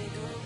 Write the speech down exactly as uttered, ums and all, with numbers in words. Say goodbye.